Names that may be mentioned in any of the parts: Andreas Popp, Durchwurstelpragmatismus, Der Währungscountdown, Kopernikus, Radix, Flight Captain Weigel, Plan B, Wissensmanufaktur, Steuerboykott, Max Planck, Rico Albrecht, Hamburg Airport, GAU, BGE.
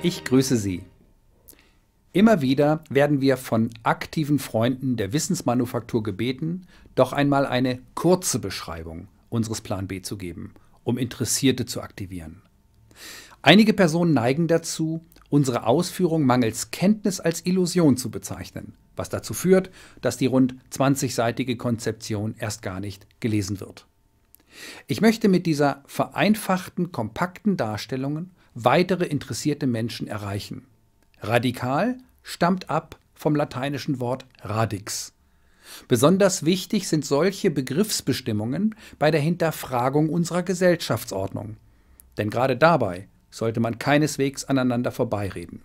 Ich grüße Sie. Immer wieder werden wir von aktiven Freunden der Wissensmanufaktur gebeten, doch einmal eine kurze Beschreibung unseres Plan B zu geben, um Interessierte zu aktivieren. Einige Personen neigen dazu, unsere Ausführung mangels Kenntnis als Illusion zu bezeichnen, was dazu führt, dass die rund 20-seitige Konzeption erst gar nicht gelesen wird. Ich möchte mit dieser vereinfachten, kompakten Darstellung weitere interessierte Menschen erreichen. Radikal stammt ab vom lateinischen Wort radix. Besonders wichtig sind solche Begriffsbestimmungen bei der Hinterfragung unserer Gesellschaftsordnung. Denn gerade dabei sollte man keineswegs aneinander vorbeireden.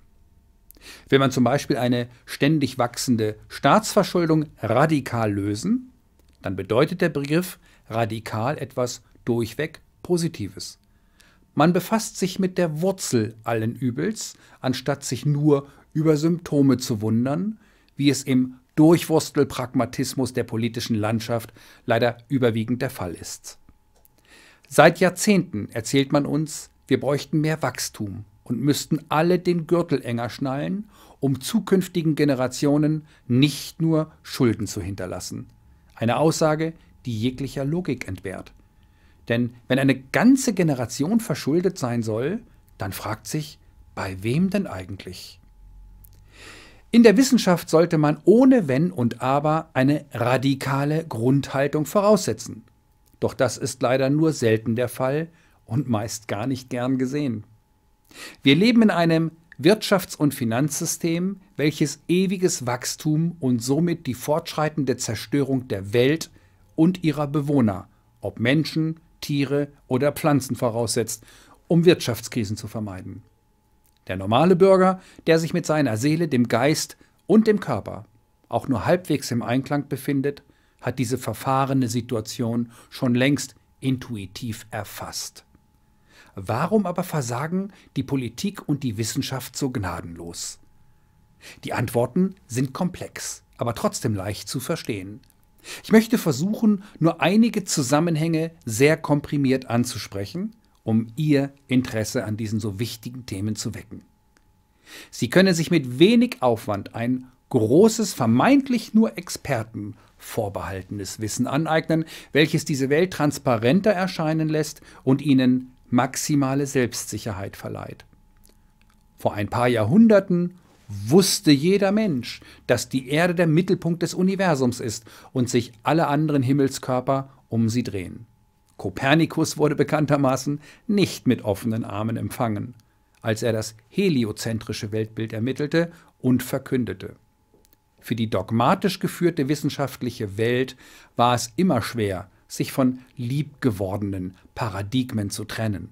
Will man zum Beispiel eine ständig wachsende Staatsverschuldung radikal lösen, dann bedeutet der Begriff radikal etwas durchweg Positives. Man befasst sich mit der Wurzel allen Übels, anstatt sich nur über Symptome zu wundern, wie es im Durchwurstelpragmatismus der politischen Landschaft leider überwiegend der Fall ist. Seit Jahrzehnten erzählt man uns, wir bräuchten mehr Wachstum und müssten alle den Gürtel enger schnallen, um zukünftigen Generationen nicht nur Schulden zu hinterlassen. Eine Aussage, die jeglicher Logik entbehrt. Denn wenn eine ganze Generation verschuldet sein soll, dann fragt sich, bei wem denn eigentlich? In der Wissenschaft sollte man ohne Wenn und Aber eine radikale Grundhaltung voraussetzen. Doch das ist leider nur selten der Fall und meist gar nicht gern gesehen. Wir leben in einem Wirtschafts- und Finanzsystem, welches ewiges Wachstum und somit die fortschreitende Zerstörung der Welt und ihrer Bewohner, ob Menschen, Tiere oder Pflanzen, voraussetzt, um Wirtschaftskrisen zu vermeiden. Der normale Bürger, der sich mit seiner Seele, dem Geist und dem Körper auch nur halbwegs im Einklang befindet, hat diese verfahrene Situation schon längst intuitiv erfasst. Warum aber versagen die Politik und die Wissenschaft so gnadenlos? Die Antworten sind komplex, aber trotzdem leicht zu verstehen. Ich möchte versuchen, nur einige Zusammenhänge sehr komprimiert anzusprechen, um Ihr Interesse an diesen so wichtigen Themen zu wecken. Sie können sich mit wenig Aufwand ein großes, vermeintlich nur Experten vorbehaltenes Wissen aneignen, welches diese Welt transparenter erscheinen lässt und Ihnen maximale Selbstsicherheit verleiht. Vor ein paar Jahrhunderten wusste jeder Mensch, dass die Erde der Mittelpunkt des Universums ist und sich alle anderen Himmelskörper um sie drehen. Kopernikus wurde bekanntermaßen nicht mit offenen Armen empfangen, als er das heliozentrische Weltbild ermittelte und verkündete. Für die dogmatisch geführte wissenschaftliche Welt war es immer schwer, sich von liebgewordenen Paradigmen zu trennen.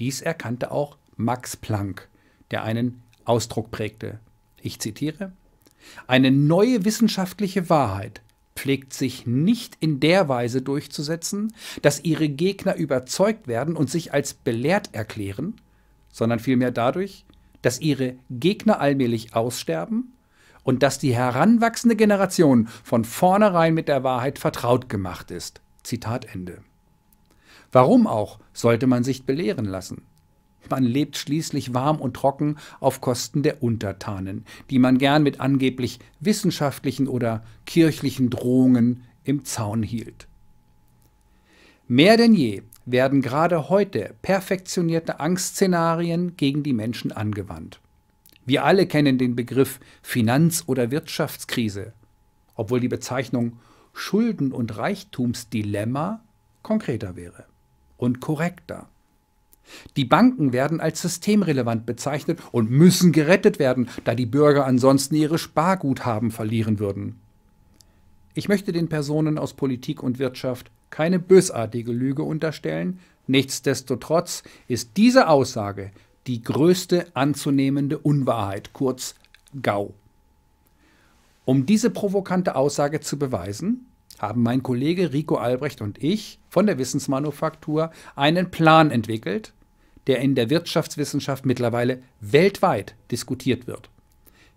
Dies erkannte auch Max Planck, der einen Ausdruck prägte. Ich zitiere: Eine neue wissenschaftliche Wahrheit pflegt sich nicht in der Weise durchzusetzen, dass ihre Gegner überzeugt werden und sich als belehrt erklären, sondern vielmehr dadurch, dass ihre Gegner allmählich aussterben und dass die heranwachsende Generation von vornherein mit der Wahrheit vertraut gemacht ist. Zitat Ende. Warum auch sollte man sich belehren lassen? Man lebt schließlich warm und trocken auf Kosten der Untertanen, die man gern mit angeblich wissenschaftlichen oder kirchlichen Drohungen im Zaun hielt. Mehr denn je werden gerade heute perfektionierte Angstszenarien gegen die Menschen angewandt. Wir alle kennen den Begriff Finanz- oder Wirtschaftskrise, obwohl die Bezeichnung Schulden- und Reichtumsdilemma konkreter wäre und korrekter. Die Banken werden als systemrelevant bezeichnet und müssen gerettet werden, da die Bürger ansonsten ihre Sparguthaben verlieren würden. Ich möchte den Personen aus Politik und Wirtschaft keine bösartige Lüge unterstellen. Nichtsdestotrotz ist diese Aussage die größte anzunehmende Unwahrheit, kurz GAU. Um diese provokante Aussage zu beweisen, haben mein Kollege Rico Albrecht und ich von der Wissensmanufaktur einen Plan entwickelt, der in der Wirtschaftswissenschaft mittlerweile weltweit diskutiert wird.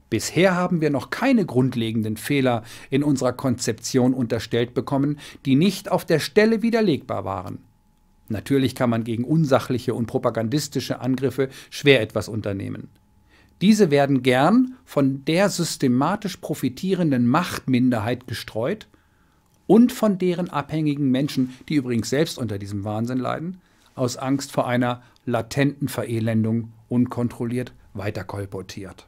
Bisher haben wir noch keine grundlegenden Fehler in unserer Konzeption unterstellt bekommen, die nicht auf der Stelle widerlegbar waren. Natürlich kann man gegen unsachliche und propagandistische Angriffe schwer etwas unternehmen. Diese werden gern von der systematisch profitierenden Machtminderheit gestreut und von deren abhängigen Menschen, die übrigens selbst unter diesem Wahnsinn leiden, aus Angst vor einer latenten Verelendung unkontrolliert weiterkolportiert.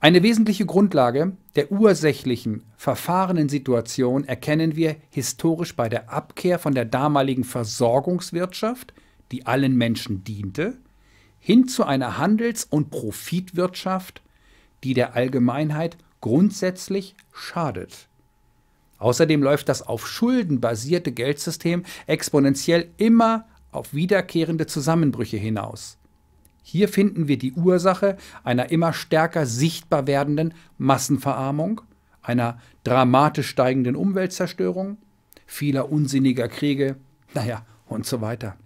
Eine wesentliche Grundlage der ursächlichen, verfahrenen Situation erkennen wir historisch bei der Abkehr von der damaligen Versorgungswirtschaft, die allen Menschen diente, hin zu einer Handels- und Profitwirtschaft, die der Allgemeinheit grundsätzlich schadet. Außerdem läuft das auf Schulden basierte Geldsystem exponentiell immer auf wiederkehrende Zusammenbrüche hinaus. Hier finden wir die Ursache einer immer stärker sichtbar werdenden Massenverarmung, einer dramatisch steigenden Umweltzerstörung, vieler unsinniger Kriege, und so weiter.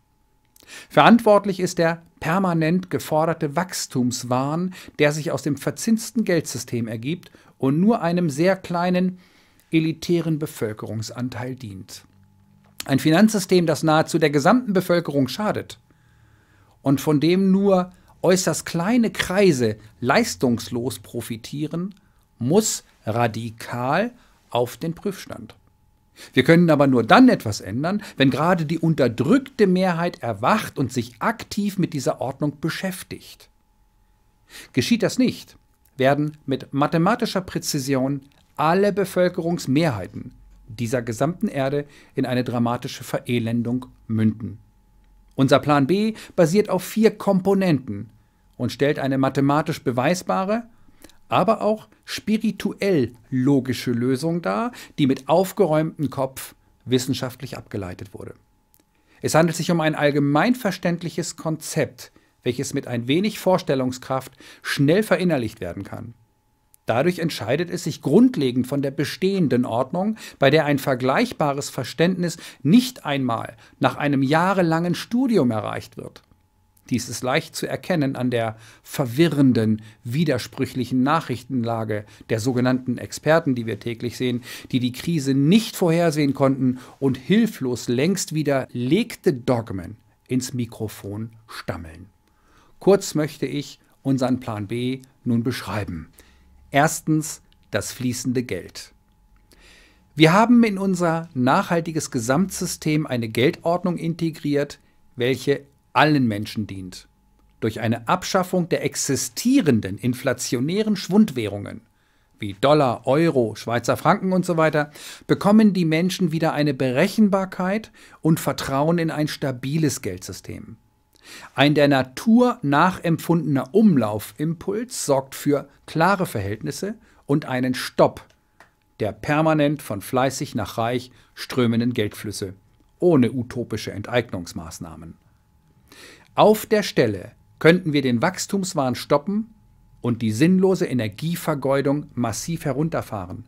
Verantwortlich ist der permanent geforderte Wachstumswahn, der sich aus dem verzinsten Geldsystem ergibt und nur einem sehr kleinen, elitären Bevölkerungsanteil dient. Ein Finanzsystem, das nahezu der gesamten Bevölkerung schadet und von dem nur äußerst kleine Kreise leistungslos profitieren, muss radikal auf den Prüfstand. Wir können aber nur dann etwas ändern, wenn gerade die unterdrückte Mehrheit erwacht und sich aktiv mit dieser Ordnung beschäftigt. Geschieht das nicht, werden mit mathematischer Präzision alle Bevölkerungsmehrheiten dieser gesamten Erde in eine dramatische Verelendung münden. Unser Plan B basiert auf 4 Komponenten und stellt eine mathematisch beweisbare, aber auch spirituell logische Lösung dar, die mit aufgeräumtem Kopf wissenschaftlich abgeleitet wurde. Es handelt sich um ein allgemeinverständliches Konzept, welches mit ein wenig Vorstellungskraft schnell verinnerlicht werden kann. Dadurch entscheidet es sich grundlegend von der bestehenden Ordnung, bei der ein vergleichbares Verständnis nicht einmal nach einem jahrelangen Studium erreicht wird. Dies ist leicht zu erkennen an der verwirrenden, widersprüchlichen Nachrichtenlage der sogenannten Experten, die wir täglich sehen, die die Krise nicht vorhersehen konnten und hilflos längst widerlegte Dogmen ins Mikrofon stammeln. Kurz möchte ich unseren Plan B nun beschreiben. Erstens, das fließende Geld. Wir haben in unser nachhaltiges Gesamtsystem eine Geldordnung integriert, welche allen Menschen dient. Durch eine Abschaffung der existierenden inflationären Schwundwährungen wie Dollar, Euro, Schweizer Franken und so weiter, bekommen die Menschen wieder eine Berechenbarkeit und Vertrauen in ein stabiles Geldsystem. Ein der Natur nachempfundener Umlaufimpuls sorgt für klare Verhältnisse und einen Stopp der permanent von fleißig nach reich strömenden Geldflüsse, ohne utopische Enteignungsmaßnahmen. Auf der Stelle könnten wir den Wachstumswahn stoppen und die sinnlose Energievergeudung massiv herunterfahren.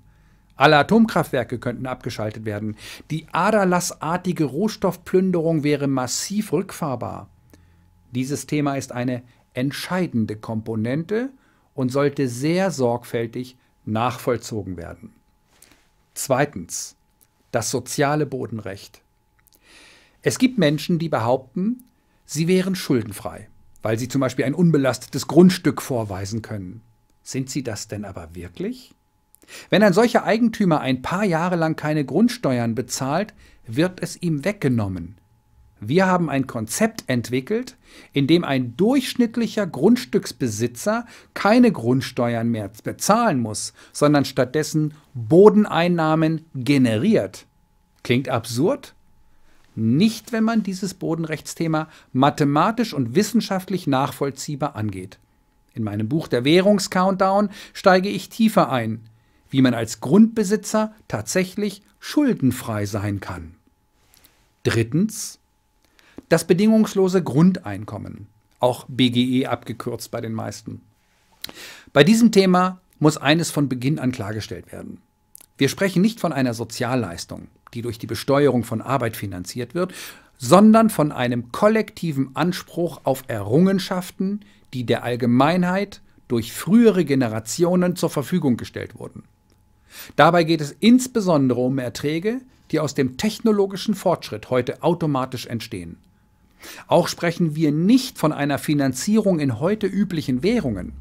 Alle Atomkraftwerke könnten abgeschaltet werden. Die aderlassartige Rohstoffplünderung wäre massiv rückfahrbar. Dieses Thema ist eine entscheidende Komponente und sollte sehr sorgfältig nachvollzogen werden. Zweitens, das soziale Bodenrecht. Es gibt Menschen, die behaupten, sie wären schuldenfrei, weil sie zum Beispiel ein unbelastetes Grundstück vorweisen können. Sind sie das denn aber wirklich? Wenn ein solcher Eigentümer ein paar Jahre lang keine Grundsteuern bezahlt, wird es ihm weggenommen. Wir haben ein Konzept entwickelt, in dem ein durchschnittlicher Grundstücksbesitzer keine Grundsteuern mehr bezahlen muss, sondern stattdessen Bodeneinnahmen generiert. Klingt absurd? Nicht, wenn man dieses Bodenrechtsthema mathematisch und wissenschaftlich nachvollziehbar angeht. In meinem Buch Der Währungscountdown steige ich tiefer ein, wie man als Grundbesitzer tatsächlich schuldenfrei sein kann. Drittens, das bedingungslose Grundeinkommen, auch BGE abgekürzt bei den meisten. Bei diesem Thema muss eines von Beginn an klargestellt werden. Wir sprechen nicht von einer Sozialleistung, die durch die Besteuerung von Arbeit finanziert wird, sondern von einem kollektiven Anspruch auf Errungenschaften, die der Allgemeinheit durch frühere Generationen zur Verfügung gestellt wurden. Dabei geht es insbesondere um Erträge, die aus dem technologischen Fortschritt heute automatisch entstehen. Auch sprechen wir nicht von einer Finanzierung in heute üblichen Währungen.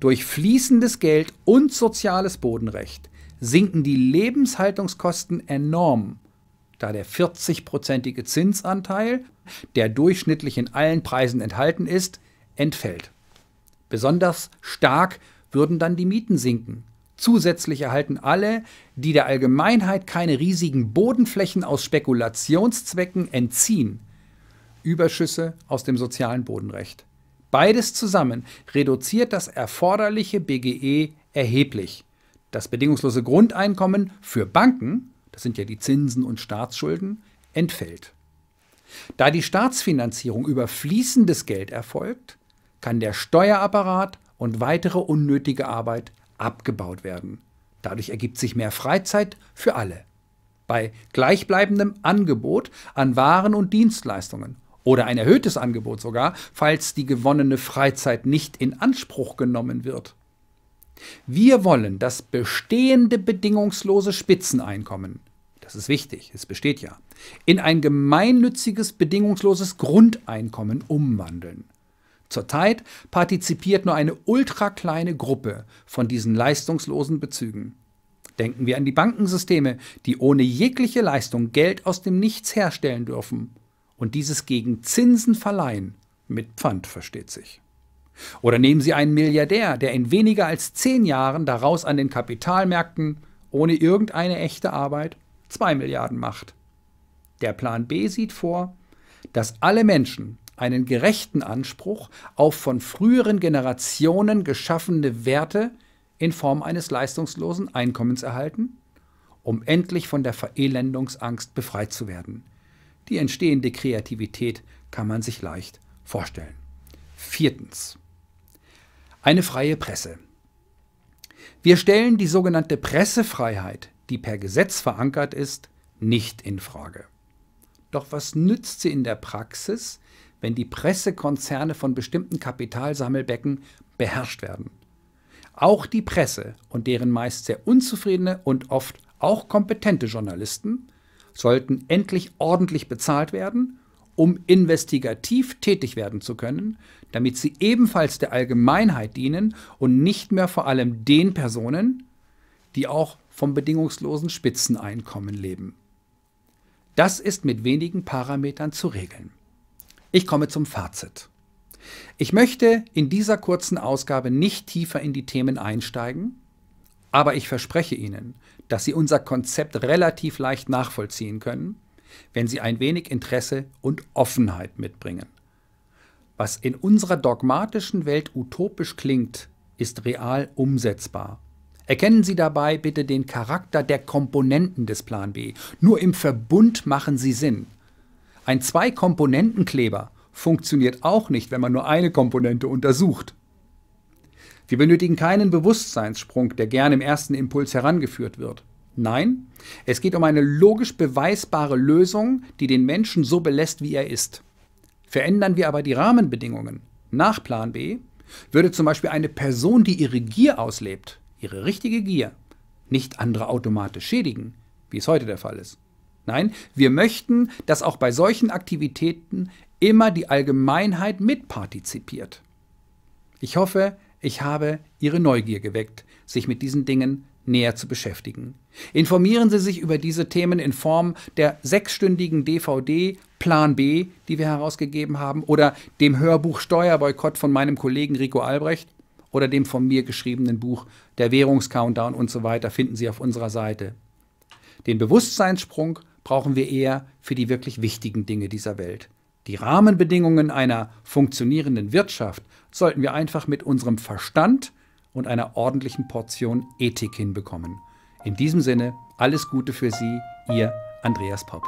Durch fließendes Geld und soziales Bodenrecht sinken die Lebenshaltungskosten enorm, da der 40-prozentige Zinsanteil, der durchschnittlich in allen Preisen enthalten ist, entfällt. Besonders stark würden dann die Mieten sinken. Zusätzlich erhalten alle, die der Allgemeinheit keine riesigen Bodenflächen aus Spekulationszwecken entziehen, Überschüsse aus dem sozialen Bodenrecht. Beides zusammen reduziert das erforderliche BGE erheblich. Das bedingungslose Grundeinkommen für Banken, das sind ja die Zinsen und Staatsschulden, entfällt. Da die Staatsfinanzierung über fließendes Geld erfolgt, kann der Steuerapparat und weitere unnötige Arbeit abgebaut werden. Dadurch ergibt sich mehr Freizeit für alle. Bei gleichbleibendem Angebot an Waren und Dienstleistungen oder ein erhöhtes Angebot sogar, falls die gewonnene Freizeit nicht in Anspruch genommen wird. Wir wollen das bestehende bedingungslose Spitzeneinkommen, das ist wichtig, es besteht ja, in ein gemeinnütziges bedingungsloses Grundeinkommen umwandeln. Zurzeit partizipiert nur eine ultrakleine Gruppe von diesen leistungslosen Bezügen. Denken wir an die Bankensysteme, die ohne jegliche Leistung Geld aus dem Nichts herstellen dürfen und dieses gegen Zinsen verleihen, mit Pfand versteht sich. Oder nehmen Sie einen Milliardär, der in weniger als 10 Jahren daraus an den Kapitalmärkten ohne irgendeine echte Arbeit 2 Milliarden macht. Der Plan B sieht vor, dass alle Menschen einen gerechten Anspruch auf von früheren Generationen geschaffene Werte in Form eines leistungslosen Einkommens erhalten, um endlich von der Verelendungsangst befreit zu werden. Die entstehende Kreativität kann man sich leicht vorstellen. 4. Eine freie Presse. Wir stellen die sogenannte Pressefreiheit, die per Gesetz verankert ist, nicht in Frage. Doch was nützt sie in der Praxis, wenn die Pressekonzerne von bestimmten Kapitalsammelbecken beherrscht werden? Auch die Presse und deren meist sehr unzufriedene und oft auch kompetente Journalisten sollten endlich ordentlich bezahlt werden, um investigativ tätig werden zu können, damit sie ebenfalls der Allgemeinheit dienen und nicht mehr vor allem den Personen, die auch vom bedingungslosen Spitzeneinkommen leben. Das ist mit wenigen Parametern zu regeln. Ich komme zum Fazit. Ich möchte in dieser kurzen Ausgabe nicht tiefer in die Themen einsteigen, aber ich verspreche Ihnen, dass Sie unser Konzept relativ leicht nachvollziehen können, wenn Sie ein wenig Interesse und Offenheit mitbringen. Was in unserer dogmatischen Welt utopisch klingt, ist real umsetzbar. Erkennen Sie dabei bitte den Charakter der Komponenten des Plan B. Nur im Verbund machen sie Sinn. Ein 2-Komponenten-Kleber funktioniert auch nicht, wenn man nur eine Komponente untersucht. Wir benötigen keinen Bewusstseinssprung, der gerne im ersten Impuls herangeführt wird. Nein, es geht um eine logisch beweisbare Lösung, die den Menschen so belässt, wie er ist. Verändern wir aber die Rahmenbedingungen nach Plan B, würde zum Beispiel eine Person, die ihre Gier auslebt, ihre richtige Gier, nicht andere automatisch schädigen, wie es heute der Fall ist. Nein, wir möchten, dass auch bei solchen Aktivitäten immer die Allgemeinheit mitpartizipiert. Ich hoffe, ich habe Ihre Neugier geweckt, sich mit diesen Dingen näher zu beschäftigen. Informieren Sie sich über diese Themen in Form der 6-stündigen DVD Plan B, die wir herausgegeben haben, oder dem Hörbuch Steuerboykott von meinem Kollegen Rico Albrecht oder dem von mir geschriebenen Buch Der Währungscountdown und so weiter finden Sie auf unserer Seite. Den Bewusstseinssprung brauchen wir eher für die wirklich wichtigen Dinge dieser Welt. Die Rahmenbedingungen einer funktionierenden Wirtschaft sollten wir einfach mit unserem Verstand und einer ordentlichen Portion Ethik hinbekommen. In diesem Sinne, alles Gute für Sie, Ihr Andreas Popp.